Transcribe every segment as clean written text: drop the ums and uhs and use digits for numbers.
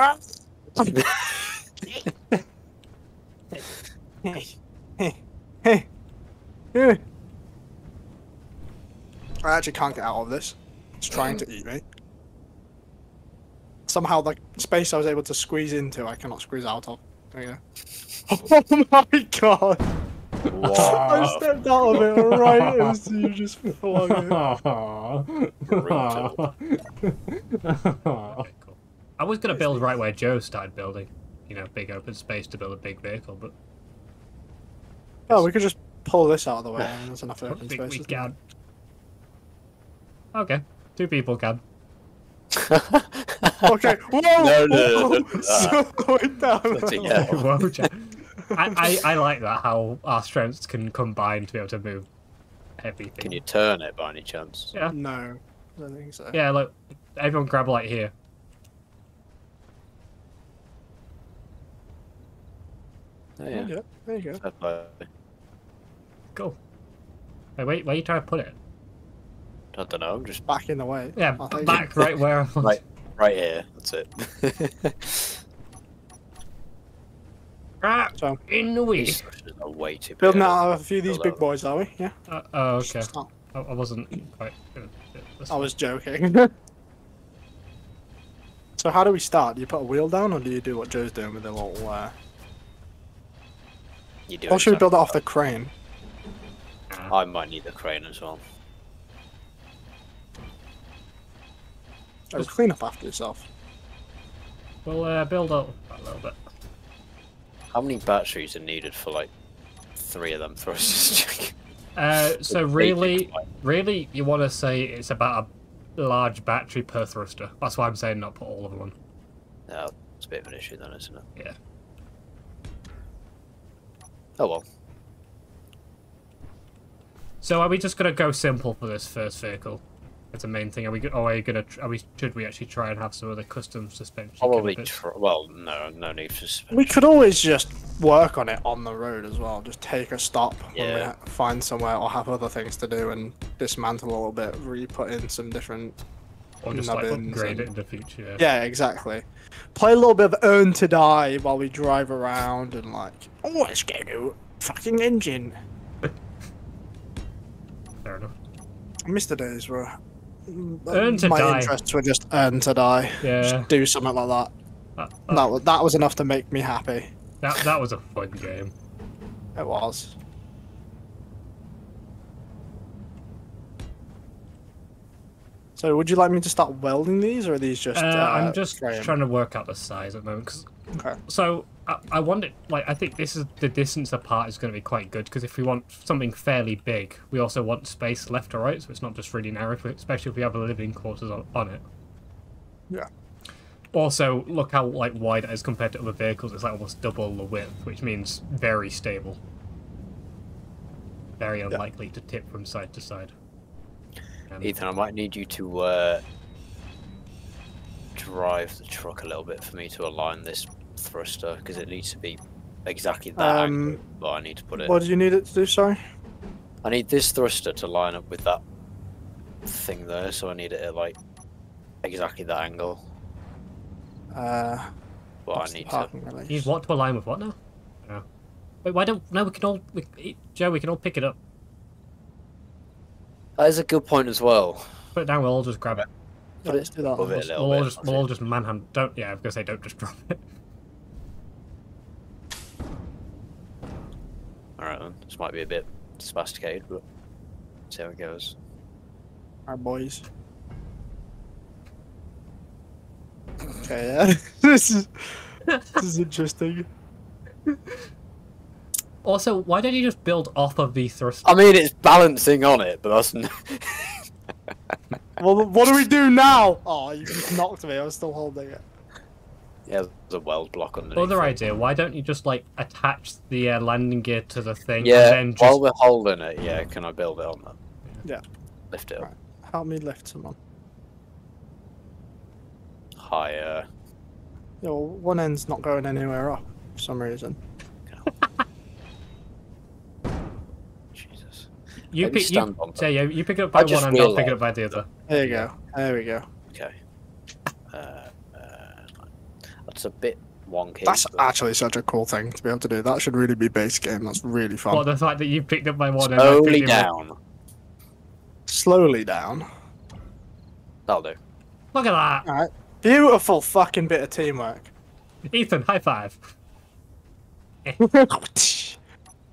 I actually can't get out of this. It's trying to eat me. Somehow the space I was able to squeeze into, I cannot squeeze out of. There you go. Oh my god! Wow. I stepped out of it right as you just flung it. Okay, cool. I was going to build right where Joe started building. You know, big open space to build a big vehicle, but... Oh, we could just pull this out of the way and there's enough open space. We can. Okay, two people can. Okay, whoa! No. Slowing down. I like that, how our strengths can combine to be able to move everything. Can you turn it by any chance? Yeah. No, I don't think so. Yeah, look, everyone grab like here. Oh, yeah. Yeah, there you go. Cool. Hey, wait, where are you trying to put it? I don't know, I'm just... Back in the way. Yeah, back right where I was. Right here, that's it. So, in the way. Building out a few of these big boys, are we? Yeah. Oh, okay. I wasn't quite... I was joking. So how do we start? Do you put a wheel down, or do you do what Joe's doing with the little... Or should we build it off the crane? I might need the crane as well. Oh, clean up after yourself. We'll build up a little bit. How many batteries are needed for like 3 of them for us to check? So really, you want to say it's about a large battery per thruster. That's why I'm saying not put all of them on. No, it's a bit of an issue then, isn't it? Yeah. Oh well. So are we just gonna go simple for this first vehicle? That's the main thing. Should we actually try and have some other custom suspension? Probably. Well, no need for suspension. We could always just work on it on the road as well. Just take a stop when we find somewhere, or have other things to do, and dismantle a little bit, re-put in some different. Or just like upgrade it in the future. Yeah, exactly. Play a little bit of Earn to Die while we drive around and like, oh, let's get a new fucking engine. Fair enough. I miss the days where. My interests were just earn to die. Yeah. Just do something like that. That was enough to make me happy. That was a fun game. It was. So, would you like me to start welding these, or are these just? I'm just trying to work out the size at the moment. So I wonder, like, I think this is the distance apart is going to be quite good, because if we want something fairly big, we also want space left or right, so it's not just really narrow, especially if we have a living quarters on it. Yeah. Also, look how like wide it is compared to other vehicles. It's like almost double the width, which means very stable. Very unlikely to tip from side to side. Ethan, I might need you to drive the truck a little bit for me to align this thruster, because it needs to be exactly that angle, but I need to put it... What do you need it to do, sorry? I need this thruster to line up with that thing there, so I need it at, like, exactly that angle. But I need to... You need what to align with what now? No. Wait, why don't... No, we can all... Joe, we can all pick it up. That is a good point as well. Put it down, we'll all just grab it. Yeah, let's do that. We'll all just manhunt. I was going to say, don't just drop it. Alright then, this might be a bit spasticated, but let's see how it goes. Alright, boys. Okay, yeah. this is interesting. Also, why don't you just build off of the thruster? I mean, it's balancing on it, but that's... Well, what do we do now? Oh, you just knocked me. I was still holding it. Yeah, there's a weld block underneath. Other idea, why don't you just, like, attach the landing gear to the thing? Yeah, and then just... while we're holding it, yeah, can I build it on that? Yeah. Lift it up. Right. Help me lift someone. Higher. Yeah, well, one end's not going anywhere up, for some reason. You pick it up by one and I'll pick it up by the other. There you go. There we go. Okay. map's a bit wonky. That's actually such a cool thing to be able to do. That should really be base game. That's really fun. Well, the fact that you picked up my one. Slowly down. Slowly down. That'll do. Look at that. All right. Beautiful fucking bit of teamwork. Ethan, high five. I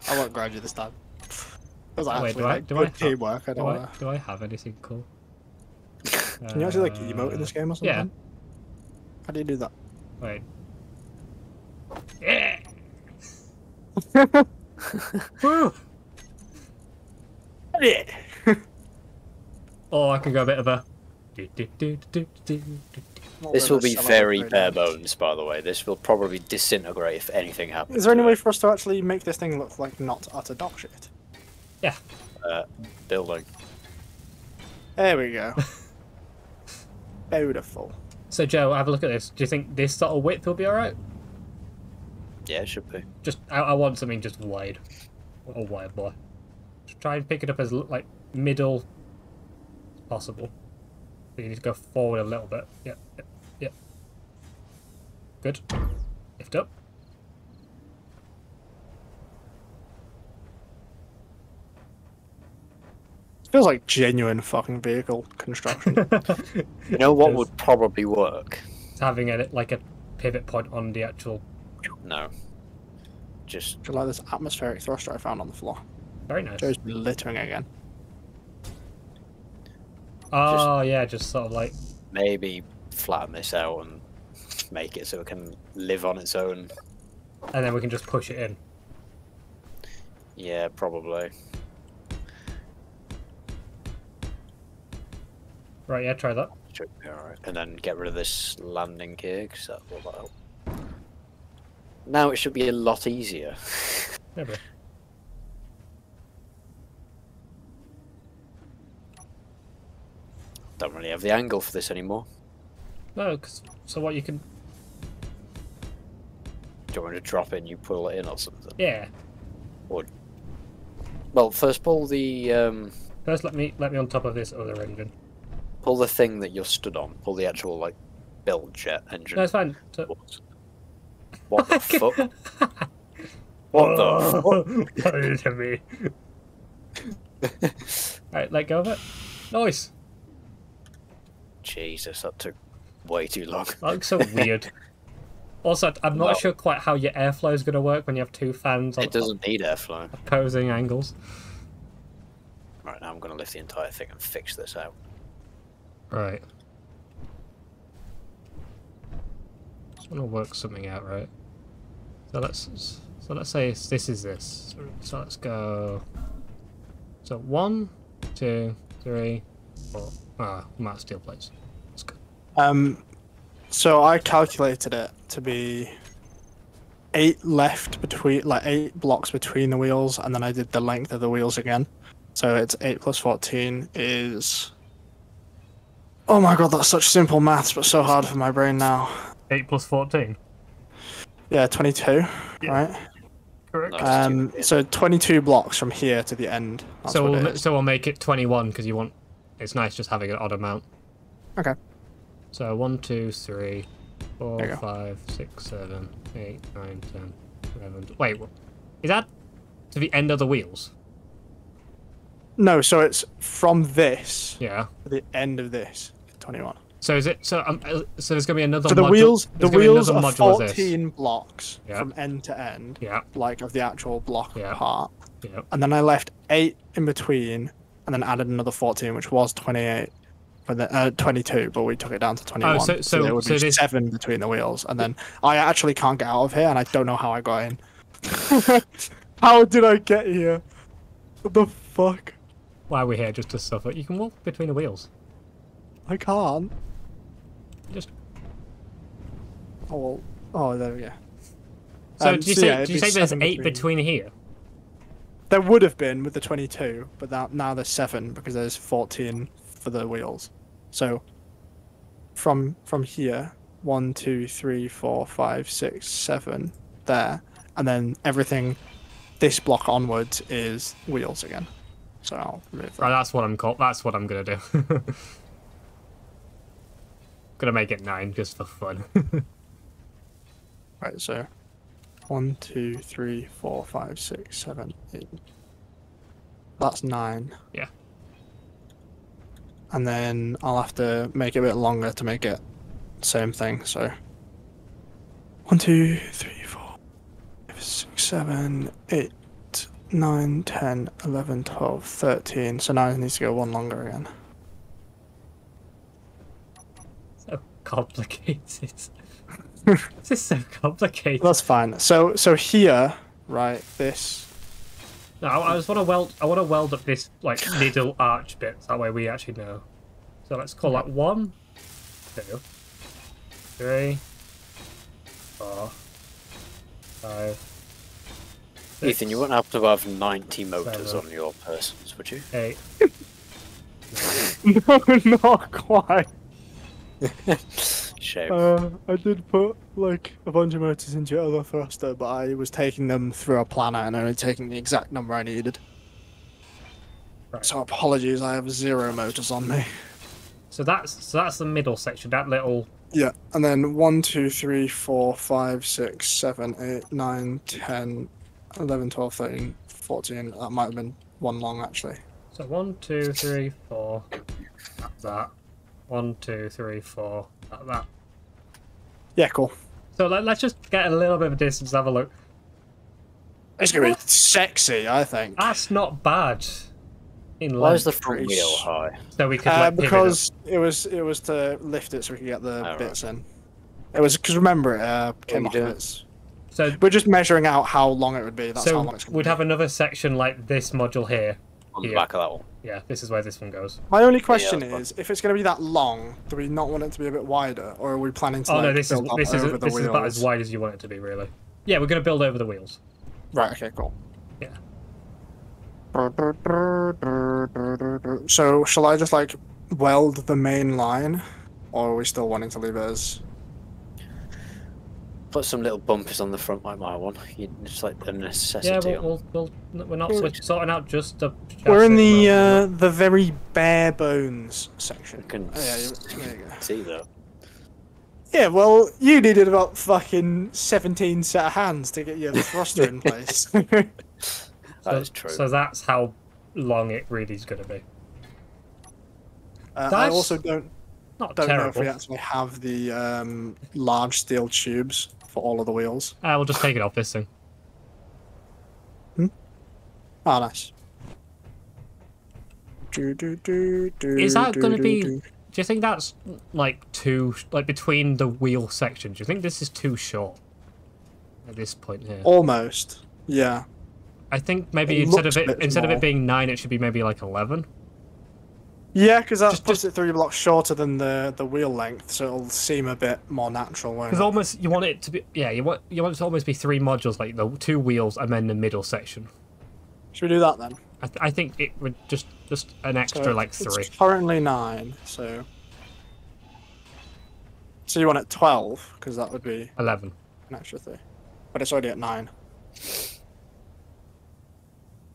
won't grind you this time. Wait, do I have anything cool? Can you actually like emote in this game or something? Yeah. How do you do that? Wait. Yeah. Woo. Yeah. Oh, I can go a bit of a. This will be very bare bones, by the way. This will probably disintegrate if anything happens. Is there any way for us to actually make this thing look like not utter dog shit? Yeah. Building. There we go. Beautiful. So, Joe, have a look at this. Do you think this sort of width will be alright? Yeah, it should be. Just, I want something just wide. A wide boy. Just try and pick it up as, like, middle as possible. So you need to go forward a little bit. Yep, yep, yep. Good. Lift up. Feels like genuine fucking vehicle construction. You know what would probably work? It's having a, like a pivot point on the actual. No. Just like this atmospheric thruster I found on the floor. Very nice. Joe's littering again. Oh just yeah, just sort of like maybe flatten this out and make it so it can live on its own. And then we can just push it in. Yeah, probably. Right, yeah, try that. Alright, and then get rid of this landing gear, because that will help. Now it should be a lot easier. Maybe. Don't really have the angle for this anymore. No, because... So what, you can... Do you want to drop in, you pull it in or something? Yeah. Or... Well, first pull the... First let me on top of this other engine. Pull the thing that you're stood on. Pull the actual, like, build jet engine. No, it's fine. What the fuck? What the fuck? What is it to me? Alright, let go of it. Nice! Jesus, that took way too long. That looks so weird. Also, I'm not sure quite how your airflow is going to work when you have two fans on... It doesn't need airflow. ...opposing angles. Right, now I'm going to lift the entire thing and fix this out. Right. Just want to work something out, right? So let's say this is this. So let's go. So 1, 2, 3, 4. Ah, I'm out of steel plates. That's good. So I calculated it to be 8 left between, like 8 blocks between the wheels, and then I did the length of the wheels again. So it's 8 plus 14 is. Oh my god, that's such simple maths, but so hard for my brain now. 8 plus 14? Yeah, 22, yeah. Right? Correct. So 22 blocks from here to the end. That's so, we'll make it 21, because you want... It's nice just having an odd amount. Okay. So 1, 2, 3, 4, 5, 6, 7, 8, 9, 10, 11... Wait, is that to the end of the wheels? No, so it's from this to the end of this. 21. So is it? So there's gonna be another. So the wheels. The wheels are 14 blocks from end to end. Yeah. Like of the actual block part. Yeah. And then I left 8 in between, and then added another 14, which was 28, but 22. But we took it down to 21. Oh, so there would be 7 between the wheels, and then I actually can't get out of here, and I don't know how I got in. How did I get here? What the fuck? Why are we here? Just to suffer. You can walk between the wheels. I can't. Just. Oh, oh, there we go. So do you say there's 8 between here? There would have been with the 22, but now there's 7 because there's 14 for the wheels. So from here, 1, 2, 3, 4, 5, 6, 7 there, and then everything this block onwards is wheels again. So I'll move that. Right, that's what I'm gonna do. Gonna make it 9 just for fun. Right, so 1, 2, 3, 4, 5, 6, 7, 8. That's 9. Yeah. And then I'll have to make it a bit longer to make it same thing, so 1, 2, 3, 4, 5, 6, 7, 8, 9, 10, 11, 12, 13. So now it needs to go one longer again. So complicated. This is so complicated. That's fine. So here, right? This. No, I just want to weld. I want to weld up this like middle arch bit. That way we actually know. So let's call that 1, 2, 3, 4, 5. Six, Ethan, you wouldn't have to have 90 motors on your persons, would you? 8. No, not quite. Shame. I did put like a bunch of motors into your other thruster, but I was taking them through a planner and only taking the exact number I needed. Right. So apologies, I have 0 motors on me. So that's the middle section, that little. Yeah, and then 1, 2, 3, 4, 5, 6, 7, 8, 9, 10. 11, 12, 13, 14, that might have been one long actually. So 1, 2, 3, 4, at that. 1, 2, 3, 4, at that. Yeah, cool. So let's just get a little bit of a distance and have a look. It's going to be sexy, I think. That's not bad. Why is the front wheel high? So we could because it was to lift it so we could get the bits in. It was, because remember, it came off its... So we're just measuring out how long it would be. That's so how long it's going to we'd be. Have another section like this module here. On the back of that one. Yeah, this is where this one goes. My only question is, if it's going to be that long, do we not want it to be a bit wider, or are we planning to? Oh no, this is about as wide as you want it to be, really. Yeah, we're going to build over the wheels. Right. Okay. Cool. Yeah. So shall I just like weld the main line, or are we still wanting to leave it as? Put some little bumpers on the front like my one. It's like a necessity. Yeah, we're not sorting out just the. We're in the very bare bones section. I can there you go. See that. Yeah, well, you needed about fucking 17 set of hands to get your thruster in place. That is true. So that's how long it really is going to be. I also don't know if we actually have the large steel tubes. For all of the wheels. We'll just take it off this thing. Hmm? Oh, nice. Is that going to be... Do you think that's, like, too... Like, between the wheel sections, do you think this is too short? At this point here. Almost. Yeah. I think maybe instead of it being 9, it should be maybe, like, 11? Yeah, because that puts it 3 blocks shorter than the wheel length, so it'll seem a bit more natural. Because almost you want it to be, yeah, you want it to almost be 3 modules, like the 2 wheels and then the middle section. Should we do that then? I think it would just an extra so like 3. It's currently 9, so you want it 12 because that would be 11, an extra 3, but it's already at 9.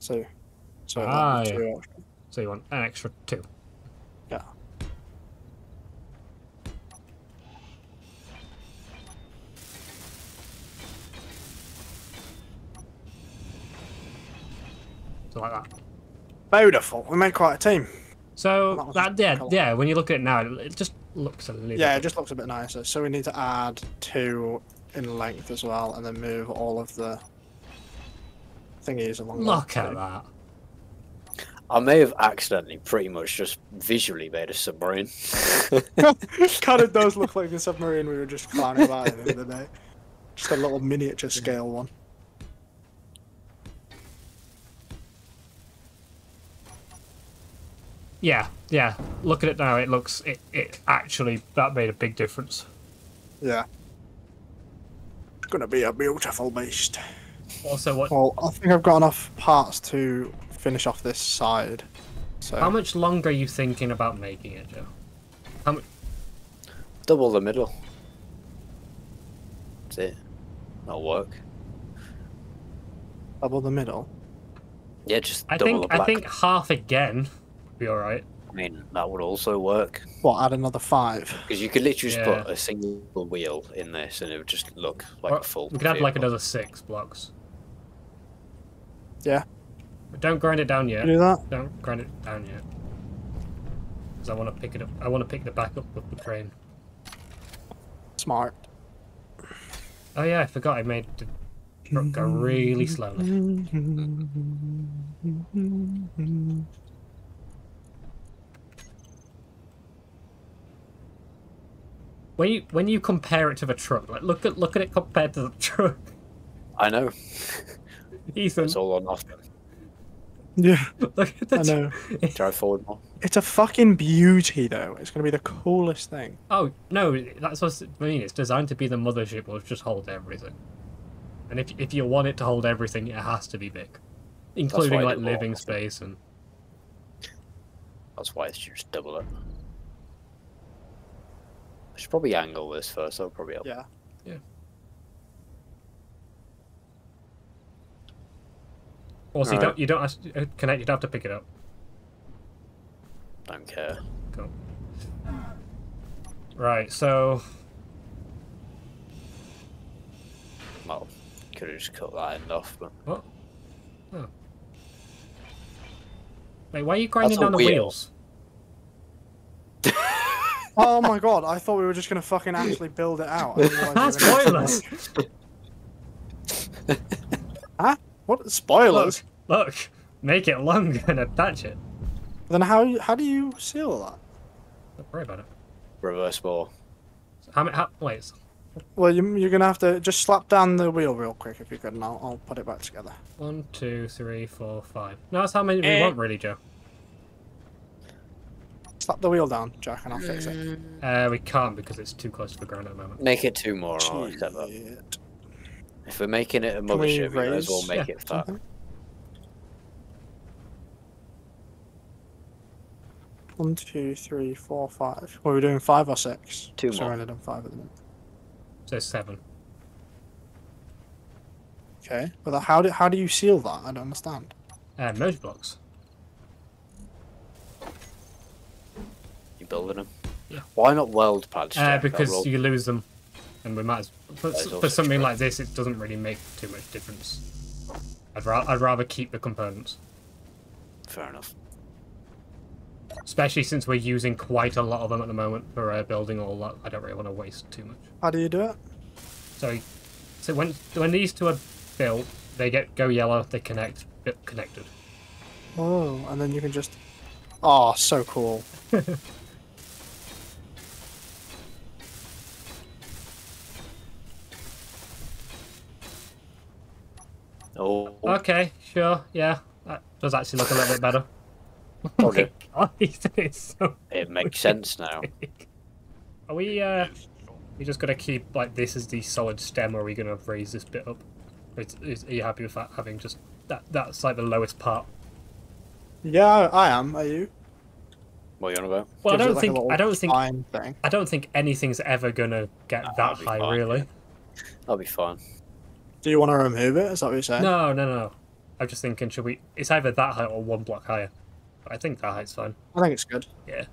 So yeah. 2. So you want an extra 2. Yeah. So like that. Beautiful. We made quite a team. So yeah, when you look at it now, it just looks a little. Yeah, it just looks a bit nicer. So we need to add 2 in length as well, and then move all of the thingies along. Look at that. I may have accidentally pretty much just visually made a submarine. Kind of does look like the submarine we were just clowning about at the end of the day. Just a little miniature scale one. Yeah. Look at it now. It looks... It actually... That made a big difference. Yeah. It's going to be a beautiful beast. Also, what... Well, I think I've got enough parts to... finish off this side. So how much longer are you thinking about making it, Joe? How much? Double the middle. That's it. That'll work. Double the middle? Yeah, just double the black. I think half again would be alright. I mean, that would also work. What, add another 5? Because you could literally just put a single wheel in this and it would just look like a full. We could add like another 6 blocks. Yeah. But don't grind it down yet. Do that? Don't grind it down yet. Because I want to pick it up. I want to pick the back up with the crane. Smart. Oh yeah, I forgot I made the truck go really slowly. When you compare it to the truck, like look at it compared to the truck. I know. Ethan, it's all or nothing. Yeah, look at that. I know. Drive forward more. It's a fucking beauty, though. It's gonna be the coolest thing. Oh no, that's what I mean. It's designed to be the mothership, which just holds everything. And if you want it to hold everything, it has to be big, including like living space and. That's why it's just double up. I should probably angle this first. That'll probably help. Yeah. Yeah. Also, you don't have to connect. You'd have to pick it up. Don't care. Cool. Right, so. Well, could have just cut that end off, but. What? Oh. Wait, why are you grinding down the wheels? Oh my god! I thought we were just gonna fucking actually build it out. That's pointless. Huh? What? Spoilers! Look! Make it longer and attach it. Then how do you seal that? Don't worry about it. Reverse ball. Wait. Well, you're gonna have to just slap down the wheel real quick if you could, and I'll put it back together. 1, 2, 3, 4, 5. No, that's how many we want, really, Joe. Slap the wheel down, Jack, and I'll fix it. We can't because it's too close to the ground at the moment. Make it 2 more. If we're making it a mothership, we might as well make it fat. Something. 1, 2, 3, 4, 5. Well, we're doing 5 or 6. 2 more. So we're only doing 5 at the minute. So 7. Okay, but how do you seal that? I don't understand. Motor blocks. You building them? Yeah. Why not weld pads? Because you lose them. And we might as well, for something like this, it doesn't really make too much difference. I'd rather keep the components. Fair enough. Especially since we're using quite a lot of them at the moment for building all that. I don't really want to waste too much. How do you do it? So when these 2 are built, they go yellow, they connected. Oh, and then you can just... Oh, so cool. Oh. Okay, sure, yeah. That does actually look a little bit better. Okay. God, it makes sense now. Are we we just gonna keep like this as the solid stem, or are we gonna raise this bit up? Are you happy with that, having just that's like the lowest part? Yeah, I am. Are you? What are you on about? Well, I don't think anything's ever gonna get that high, fine, really. Yeah. That'll be fine. Do you want to remove it? Is that what you're saying? No. I'm just thinking, should we... It's either that height or 1 block higher. But I think that height's fine. I think it's good. Yeah.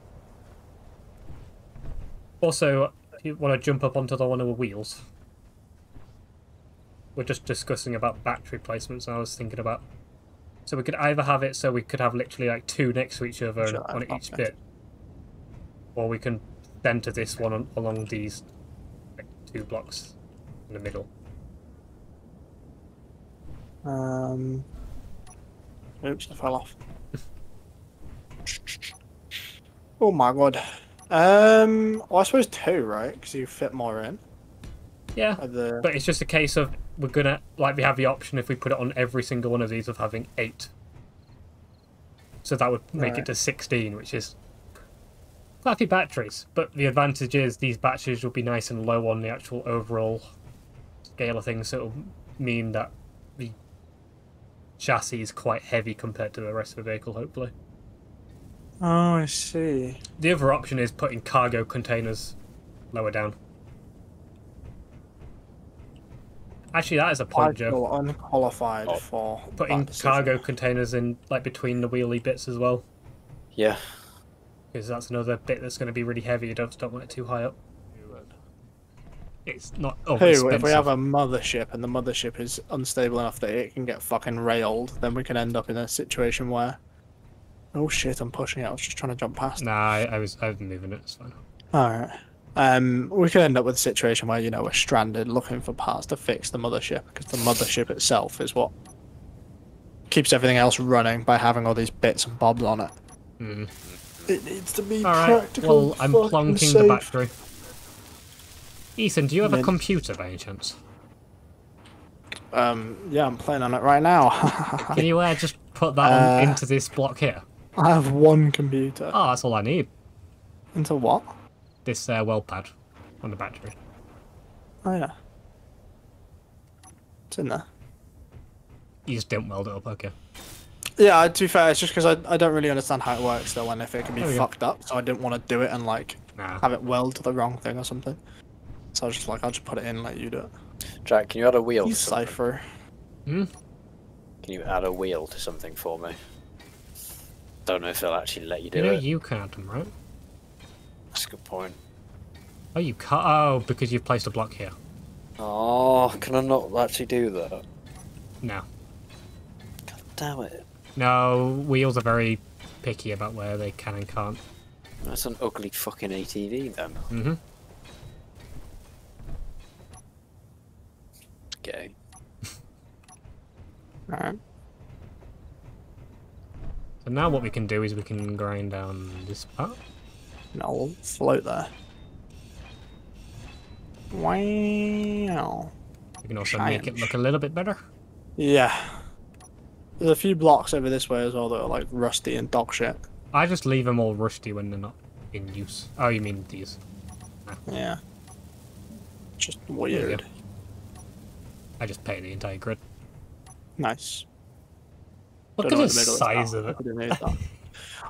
Also, do you want to jump up onto the one of the wheels? We're just discussing about battery placements, and I was thinking about... So we could either have it so we could have literally like 2 next to each other on each bit. Or we can center this one along these like, 2 blocks in the middle. Oops, I fell off. Oh my god. Well, I suppose 2, right? Because you fit more in. Yeah. But it's just a case of we're gonna we have the option if we put it on every single one of these of having 8. So that would make it to 16, which is quite a few batteries. But the advantage is these batteries will be nice and low on the actual overall scale of things, so it'll mean that the chassis is quite heavy compared to the rest of the vehicle, hopefully. Oh, I see. The other option is putting cargo containers lower down. Actually, that is a point, Joe. I feel unqualified for putting cargo containers in, like, between the wheelie bits as well. Yeah. because that's another bit that's going to be really heavy. You don't want it too high up. It's not overexpensive. If we have a mothership and the mothership is unstable enough that it can get fucking railed, then we can end up in a situation where... Oh shit, I'm pushing it. I was just trying to jump past. Nah, I was moving it. It's fine. Alright. We could end up with a situation where, you know, we're stranded looking for parts to fix the mothership, because the mothership itself is what keeps everything else running by having all these bits and bobs on it. Mm. It needs to be practical. Well, I'm plonking the battery. Ethan, do you have a computer by any chance? Yeah, I'm playing on it right now. Can you just put that on into this block here? I have one computer. Oh, that's all I need. Into what? This weld pad on the battery. Oh, yeah. It's in there. You just didn't weld it up, okay. Yeah, to be fair, it's just because I don't really understand how it works, though, and if it can be fucked up, so I didn't want to do it and, like, have it weld to the wrong thing or something. So I was just like, I'll just put it in and let you do it. Jack, can you add a wheel? Cipher. Hmm? Can you add a wheel to something for me? Don't know if they'll actually let you do it. No, you can't, right? That's a good point. Oh, you can't. Oh, because you've placed a block here. Oh, can I not actually do that? No. God damn it. No, wheels are very picky about where they can and can't. That's an ugly fucking ATV then. Mm-hmm. Okay. Alright. So now what we can do is we can grind down this part. And I'll float there. Wow. We can also make it look a little bit better. Yeah. There's a few blocks over this way as well that are like rusty and dog shit. I just leave them all rusty when they're not in use. Oh, you mean these? Yeah. Just weird. I just paint the entire grid. Nice. Look at the size of it.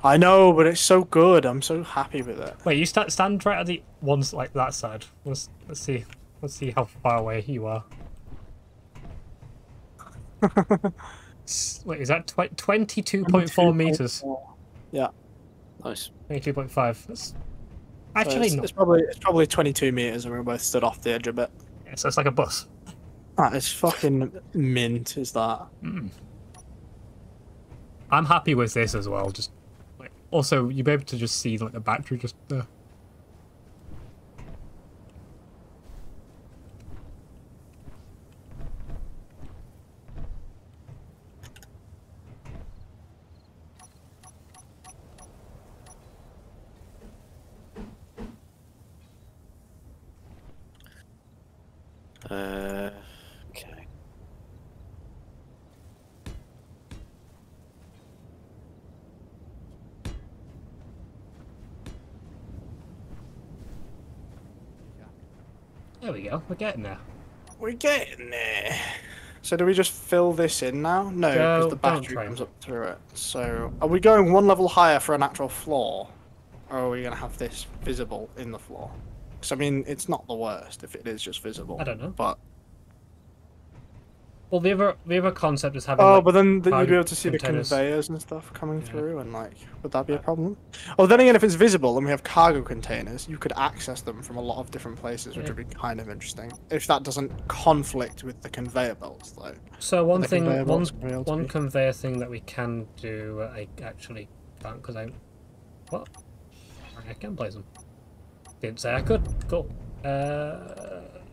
I know, but it's so good. I'm so happy with it. Wait, you stand right at the ones like that side. Let's see. Let's see how far away you are. Wait, is that 22.4 meters? Yeah. Nice. 22.5. That's actually not. It's probably 22 meters, and we both stood off the edge a bit. Yeah, so it's like a bus. That is fucking mint, is that? Mm. I'm happy with this as well. Just like, also, you'll be able to just see like the battery just there. There we go, we're getting there. We're getting there. So do we just fill this in now? No, because the battery comes up through it. So are we going one level higher for an actual floor? Or are we going to have this visible in the floor? Because, I mean, it's not the worst if it is just visible. I don't know. But... Well, the other concept is having... Oh, like, but then you'd be able to see containers. The conveyors and stuff coming through, and, like, would that be a problem? Oh, then again, if it's visible and we have cargo containers, you could access them from a lot of different places, which would be kind of interesting. If that doesn't conflict with the conveyor belts, though. So one conveyor thing that we can do, I actually can't, because I... What? I can place them. Didn't say I could. Cool.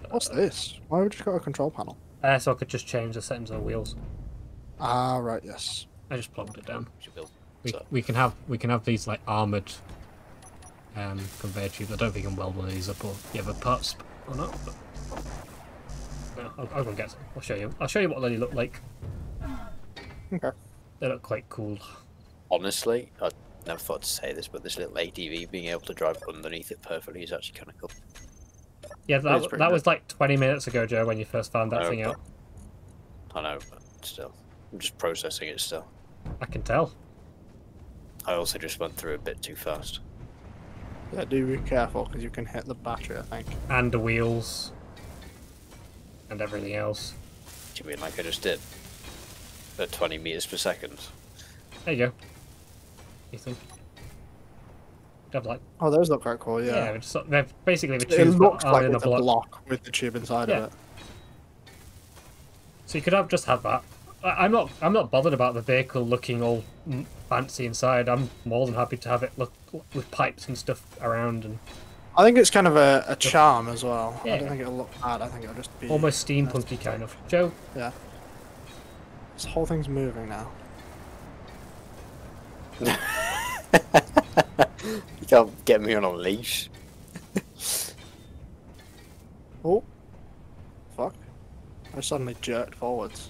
What's this? Why have we just got a control panel? So I could just change the settings on the wheels. Ah, right, yes. I just plugged it down. We can have these like armoured conveyor tubes. I don't think I can weld one of these up or the other parts or not. But... No, I'll go and get some. I'll show you. I'll show you what they look like. Okay. They look quite cool. Honestly, I never thought to say this, but this little ATV being able to drive underneath it perfectly is actually kind of cool. Yeah, that was like 20 minutes ago, Joe, when you first found that thing out. I know, but still. I'm just processing it still. I can tell. I also just went through a bit too fast. Yeah, do be careful, because you can hit the battery, I think. And the wheels. And everything else. Do you mean like I just did? At 20 meters per second. There you go. You think? have like... Oh, those look quite cool, yeah. Yeah, just, they've basically the tubes like in a block with the tube inside of it. So you could have just have that. I'm not bothered about the vehicle looking all fancy inside. I'm more than happy to have it look with pipes and stuff around. And I think it's kind of a charm as well. Yeah. I don't think it'll look bad. I think it'll just be almost steampunky kind of. Joe. Yeah. This whole thing's moving now. You can't get me on a leash. Oh, fuck! I suddenly jerked forwards.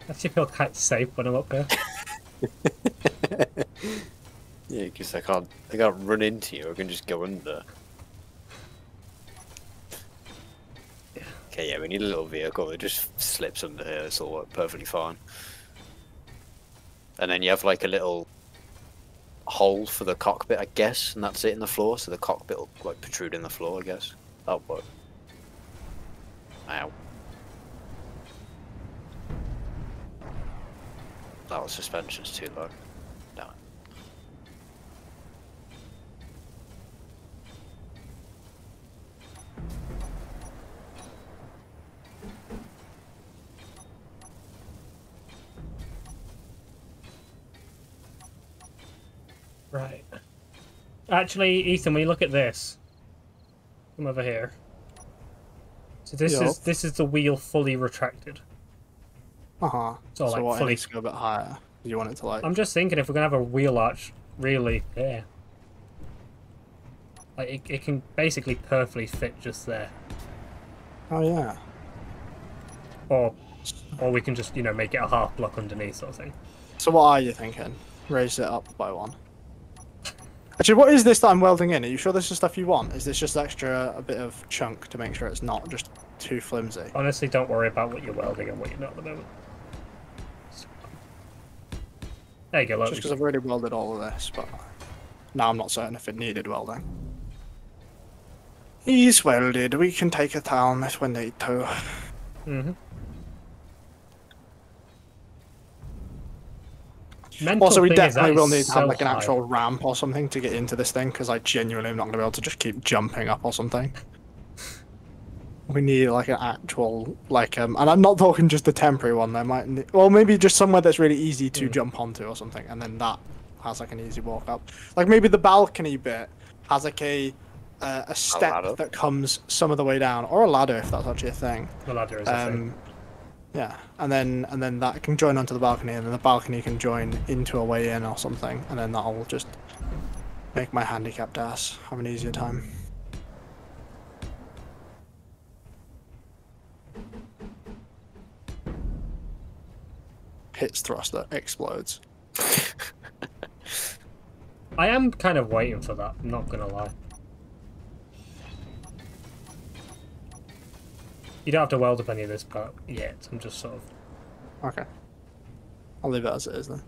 I actually feel quite safe when I'm up here. Yeah, because I can't run into you. I can just go under. Okay, yeah, we need a little vehicle that just slips under here. It's all perfectly fine. And then you have like a little hole for the cockpit, I guess, and that's it in the floor. So the cockpit will like protrude in the floor, I guess. Oh, but ow. That was suspension's too low. Damn it. Right. Actually, Ethan, when you look at this, come over here. So this is the wheel fully retracted. Uh-huh. So like what, fully... it needs to go a bit higher. You want it to like... I'm just thinking if we're going to have a wheel arch, really, yeah. Like, it can basically perfectly fit just there. Oh, yeah. Or we can just, you know, make it a half block underneath sort of thing. So what are you thinking? Raise it up by one. Actually, what is this that I'm welding in? Are you sure this is stuff you want? Is this just extra a bit of chunk to make sure it's not just too flimsy? Honestly, don't worry about what you're welding and what you're not at the moment. There you go, look. Just because I've already welded all of this, but now I'm not certain if it needed welding. He's welded. We can take it down if we need to. Mm-hmm. Also, we definitely will need to have like an actual ramp or something to get into this thing, because I genuinely am not going to be able to just keep jumping up or something. We need like an actual, like, and I'm not talking just a temporary one. There might, well, maybe just somewhere that's really easy to jump onto or something, and then that has like an easy walk up. Like maybe the balcony bit has like a step that comes some of the way down, or a ladder if that's actually a thing. The ladder is a thing. Yeah, and then that can join onto the balcony, and then the balcony can join into a way in or something, and then that'll just make my handicapped ass have an easier time. Hits thruster, explodes. I am kind of waiting for that, I'm not gonna lie. You don't have to weld up any of this part yet, I'm just sort of... Okay. I'll leave it as it is then.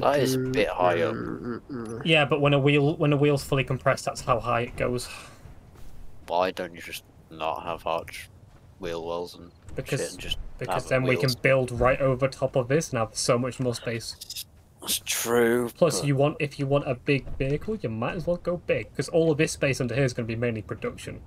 That is a bit higher. Yeah, but when a wheel's fully compressed, that's how high it goes. Why don't you just not have arch wheel wells and shit and just... Because then we can build right over top of this and have so much more space. That's true. Plus, but... if you want a big vehicle, you might as well go big, because all of this space under here is going to be mainly production.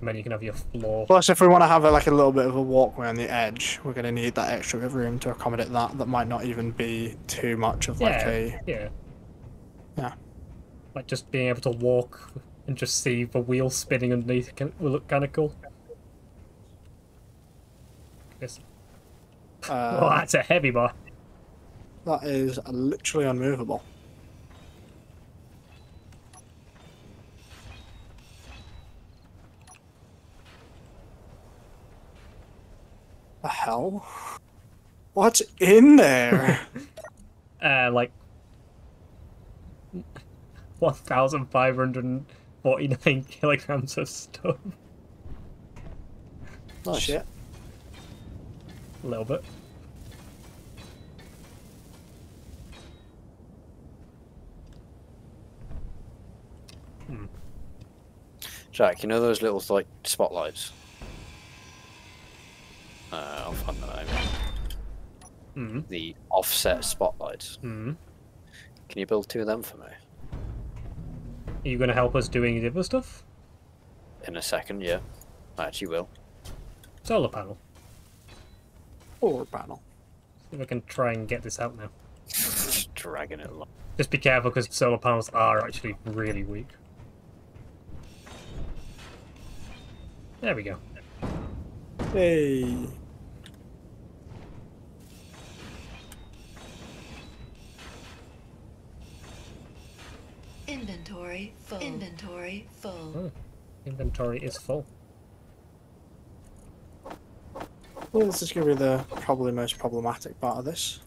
And then you can have your floor. Plus, if we want to have like a little bit of a walkway on the edge, we're going to need that extra bit of room to accommodate that. That might not even be too much of like yeah. Like just being able to walk and just see the wheel spinning underneath will look kind of cool. Yes. Oh, that's a heavy bar. That is literally unmovable. The hell? What's in there? Like 1,549 kilograms of stuff. Oh shit. A little bit. Jack, you know those little like spotlights? myself at the moment. Mm. The offset spotlights. Mm. Can you build 2 of them for me? Are you going to help us doing the other stuff? In a second, yeah. I actually will. Solar panel. Solar panel. See if I can try and get this out now. Just dragging it along. Just be careful because solar panels are actually really weak. There we go. Hey. Inventory full. Inventory full. Oh, inventory is full. Well, this is going to be the probably most problematic part of this.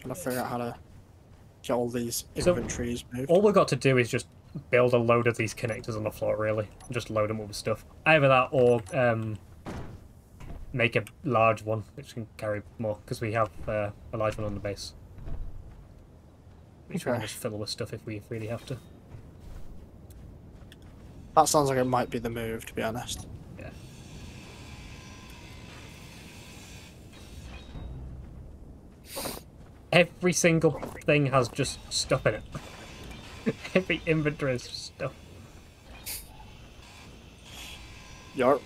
Trying to figure out how to get all these inventories moved. All we've got to do is just build a load of these connectors on the floor, really. Just load them up with stuff. Either that or make a large one, which can carry more, because we have a large one on the base. Which we can just fill with stuff if we really have to. That sounds like it might be the move, to be honest. Every single thing has just stuff in it. Every inventory is just stuff. Yarp.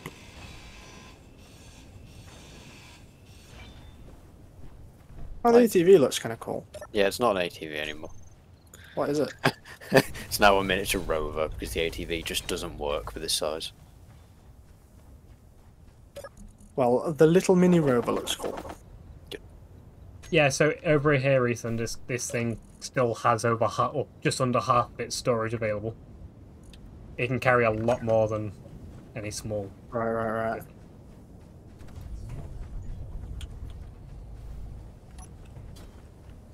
Oh, the ATV looks kind of cool. Yeah, it's not an ATV anymore. What is it? It's now a miniature rover because the ATV just doesn't work with this size. Well, the little mini rover looks cool. Yeah, so over here, Ethan, this thing still has over half, or just under half its storage available. It can carry a lot more than any small. Right.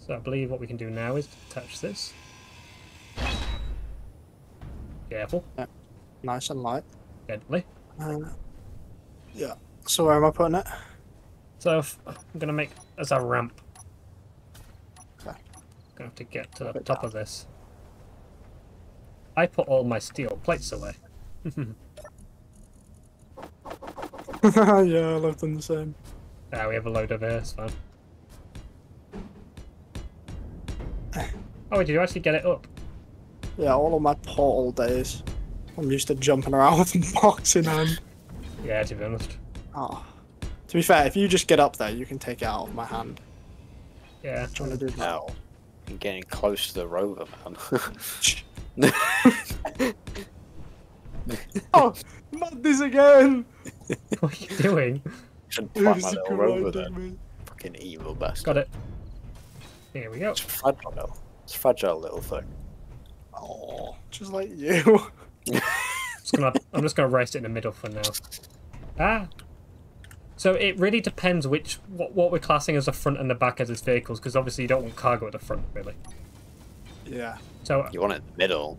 So I believe what we can do now is attach this. Careful. Yeah. Nice and light. Gently. Yeah. So where am I putting it? So I'm gonna make as a ramp. Okay. Gonna have to get to the top of this. I put all my steel plates away. Yeah, I left them the same. Ah, we have a load over here, it's fine. Oh, did you actually get it up? Yeah, all of my portal days. I'm used to jumping around with a box in hand. Yeah, to be honest. Oh. To be fair, if you just get up there, you can take it out of my hand. Yeah. Trying to do that. No. I'm getting close to the rover, man. Oh, not this again! What are you doing? Should flat my little rover then. Fucking evil bastard. Got it. Here we go. It's fragile. It's a fragile little thing. Oh, just like you. I'm just gonna rest it in the middle for now. Ah. So it really depends which what we're classing as the front and the back as its vehicles, because obviously you don't want cargo at the front, really. Yeah. So you want it in the middle.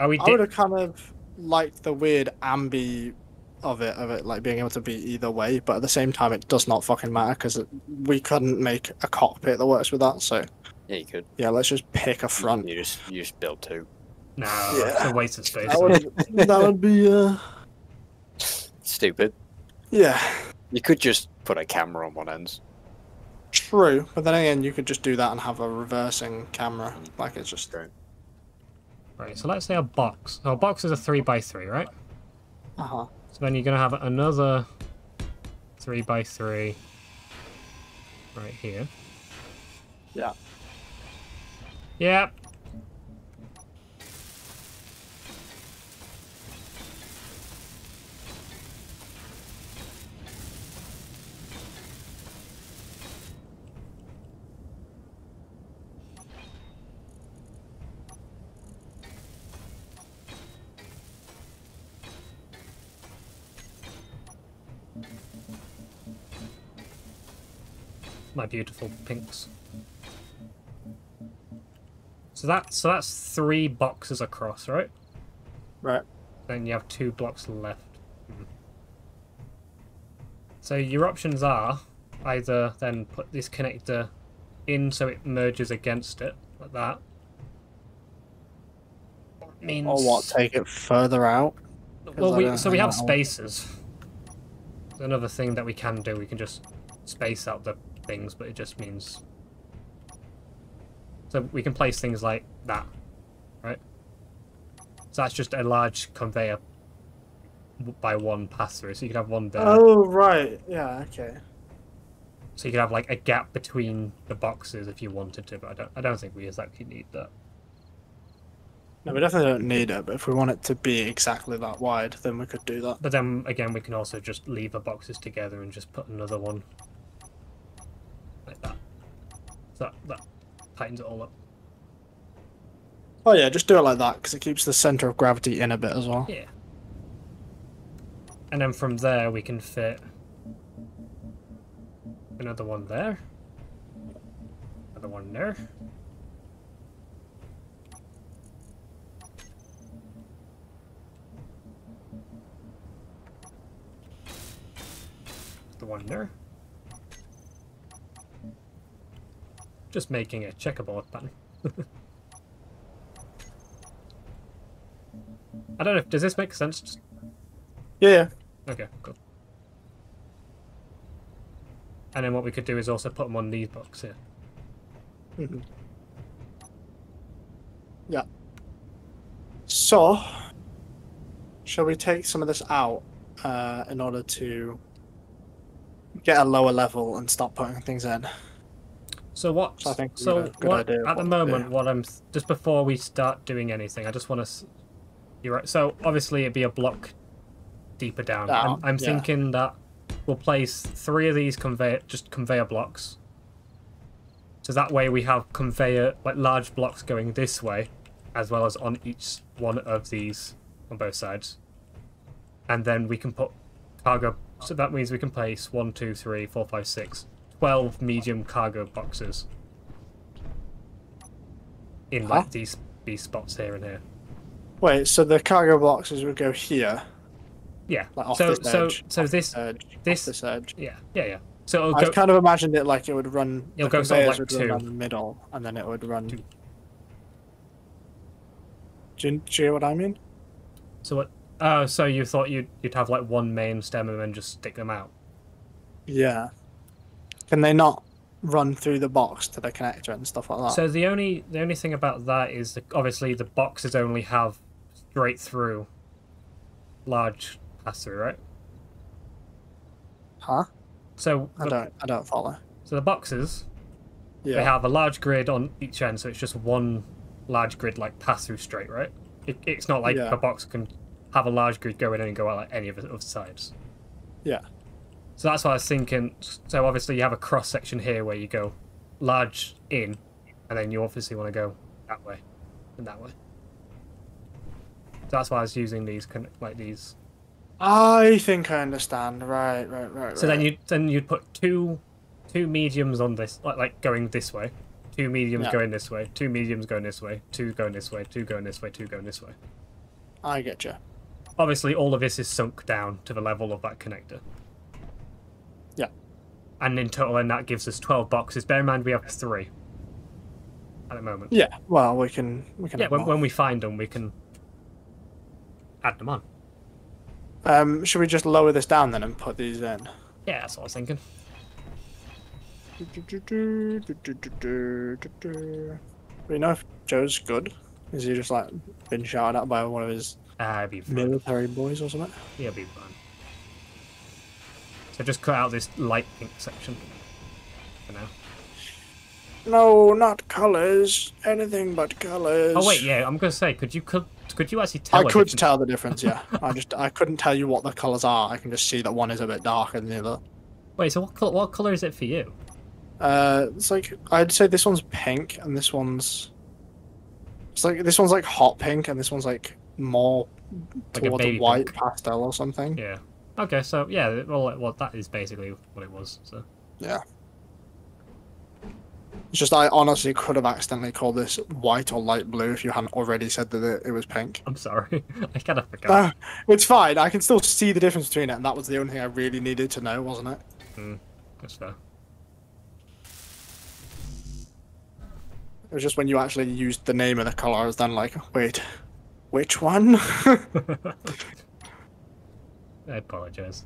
I would have kind of liked the weird ambi of it like being able to be either way, but at the same time it does not fucking matter because we couldn't make a cockpit that works with that. So yeah, you could. Yeah, let's just pick a front. You just build 2. No, it's a waste of space. That would be stupid. Yeah. You could just put a camera on one end. True, but then again, you could just do that and have a reversing camera. Like, it's just... Right, so let's say a box. So a box is a 3x3, right? Uh-huh. So then you're going to have another 3x3 right here. Yeah. Yeah. My beautiful pinks. So that's 3 boxes across, right? Right. Then you have 2 blocks left. So your options are either then put this connector in so it merges against it, like that. Or what, take it further out? Well, so we have spaces. Another thing that we can do, we can just space out the things, but it just means... So we can place things like that, right? So that's just a large conveyor by one pass through. So you could have one there. Oh, right. Yeah, okay. So you could have like a gap between the boxes if you wanted to, but I don't think we exactly need that. No, we definitely don't need it, but if we want it to be exactly that wide, then we could do that. But then again, we can also just leave the boxes together and just put another one like that. So that tightens it all up. Oh yeah, just do it like that, because it keeps the centre of gravity in a bit as well. Yeah. And then from there we can fit another one there, another one there. The one there. Just making a checkerboard pattern. I don't know. Does this make sense? Just... Yeah. Okay, cool. And then what we could do is also put them on these boxes here. Mm-hmm. Yeah. So, shall we take some of this out in order to get a lower level and start putting things in? So what? So I think so. Just before we start doing anything, I just want to. You're right. So obviously it'd be a block deeper down. I'm thinking that we'll place three of these conveyor blocks. So that way we have large blocks going this way, as well as on each one of these on both sides, and then we can put cargo. So that means we can place 1, 2, 3, 4, 5, 6, 12 medium cargo boxes in like these spots here and here. Wait, so the cargo boxes would go here? Yeah. Like off this edge. So this edge. Yeah, yeah, yeah. So I've kind of imagined it like it would run. It'll go sort of like two down the middle, and then it would run. Two. Do you know what I mean? So what? Oh, so you thought you'd have like one main stem and then just stick them out? Yeah. Can they not run through the box to the connector and stuff like that? So the only thing about that is that obviously the boxes only have straight through, large pass through, right? Huh? So I don't follow. So the boxes, yeah, they have a large grid on each end, so it's just one large grid like pass through straight, right? It's not like a box can have a large grid go in and go out like any of the other sides. Yeah. So that's why I was thinking. So obviously you have a cross section here where you go large in, and then you obviously want to go that way and that way. So that's why I was using these like these. I think I understand. Right. So then you'd put two mediums on this, like going this way, two mediums going this way, two mediums going this way, two going this way, two going this way, two going this way. I get you. Obviously, all of this is sunk down to the level of that connector. Yeah. And in total, and that gives us 12 boxes. Bear in mind, we have 3 at the moment. Yeah. Well, we can. Yeah. When we find them, we can add them on. Should we just lower this down then and put these in? Yeah, that's what I was thinking. We know if Joe's good. Is he just like been shouted at by one of his military boys or something? Yeah, it'd be fun. So just cut out this light pink section for now. No, not colours. Anything but colours. Oh wait, yeah, I'm gonna say, could you actually tell? I could tell the difference, yeah. I couldn't tell you what the colours are. I can just see that one is a bit darker than the other. Wait, so what colour is it for you? It's like I'd say this one's pink and this one's. It's like this one's like hot pink, and this one's like more like towards a white pink pastel or something. Yeah. Okay. So yeah. Well, that is basically what it was. So. Yeah. It's just I honestly could have accidentally called this white or light blue if you hadn't already said that it was pink. I'm sorry. I kind of forgot. It's fine. I can still see the difference between it, and that was the only thing I really needed to know, wasn't it? Hmm. That's fair. It was just when you actually used the name of the colour, I was then like, wait, which one? I apologise.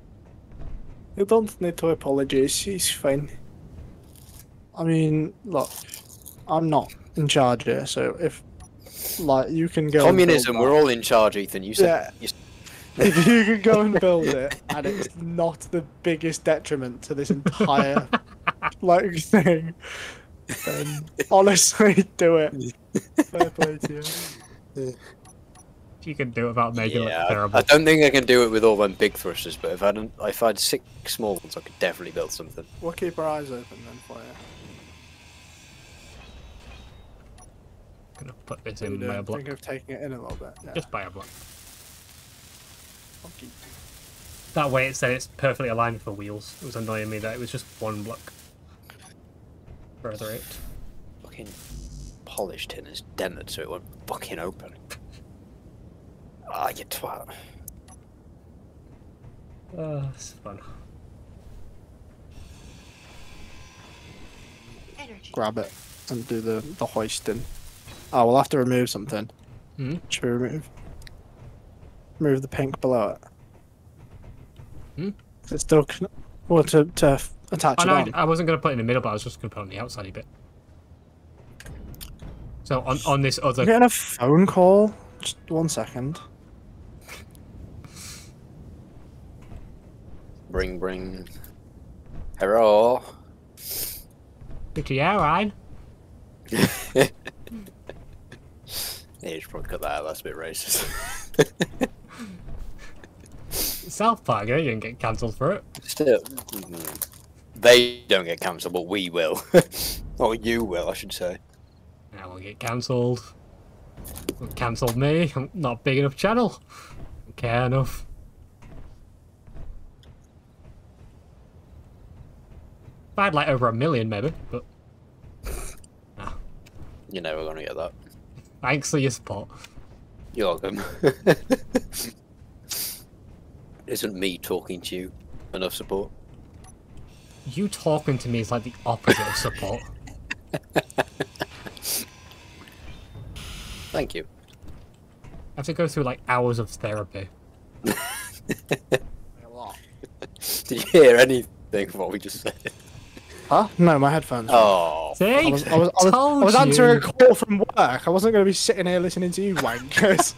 You don't need to apologise, it's fine. I mean, look, I'm not in charge here, so if, like, you can go communism, and we're all in charge, Ethan, you said... Yeah. If you can go and build it, and it's not the biggest detriment to this entire, like, thing, then honestly, do it. Fair play to you. You can do it without making it look terrible. I don't think I can do it with all them big thrusters, but if I didn't, if I had 6 small ones, I could definitely build something. We'll keep our eyes open then for you. I'm gonna put this in by a block. I think of taking it in a little bit. Yeah. Just by a block. Okay. That way it said it's perfectly aligned with the wheels. It was annoying me that it was just one block. Further it. Fucking polished tin is dented so it won't fucking open. Ah, you twat. It's fun. Energy. Grab it and do the hoisting. Oh, we'll have to remove something. Hmm? Should we remove? Remove the pink below it. Hmm? It's still... Well, to attach it on. I wasn't going to put it in the middle, but I was just going to put it on the outside a bit. So on this other... I'm getting a phone call. Just 1 second. Bring, bring. Hello. Good, yeah, Ryan. Yeah, you should probably cut that out. That's a bit racist. South Park, you didn't get cancelled for it. Still, they don't get cancelled, but we will. Or you will, I should say. I will get cancelled. Cancelled me. I'm not big enough channel. Don't care enough. If I had like over 1 million, maybe, but nah. You're never gonna get that. Thanks for your support. You're welcome. Isn't me talking to you enough support? You talking to me is like the opposite of support. Thank you. I have to go through like hours of therapy. Did you hear anything from what we just said? Huh? No, my headphones. Oh. I was answering a call from work. I wasn't going to be sitting here listening to you wankers.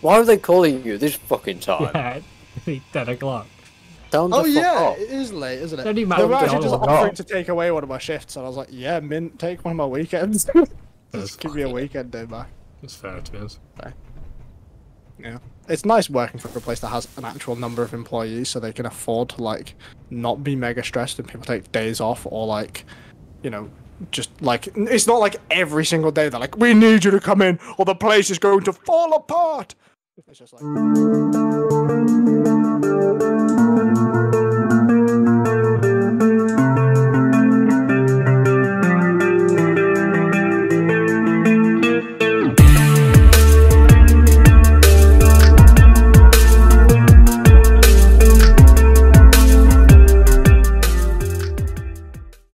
Why are they calling you this fucking time? Yeah, it's 10 o'clock. Oh yeah, off. It is late, isn't it? They were actually just offering to take away one of my shifts, and I was like, yeah, mint, take one of my weekends. Just give me a weekend day back. That's fair to be honest. Yeah. It's nice working for a place that has an actual number of employees, so they can afford to, like, not be mega stressed and people take days off, or, like, you know, just, like, it's not like every single day they're like, we need you to come in, or the place is going to fall apart! It's just like...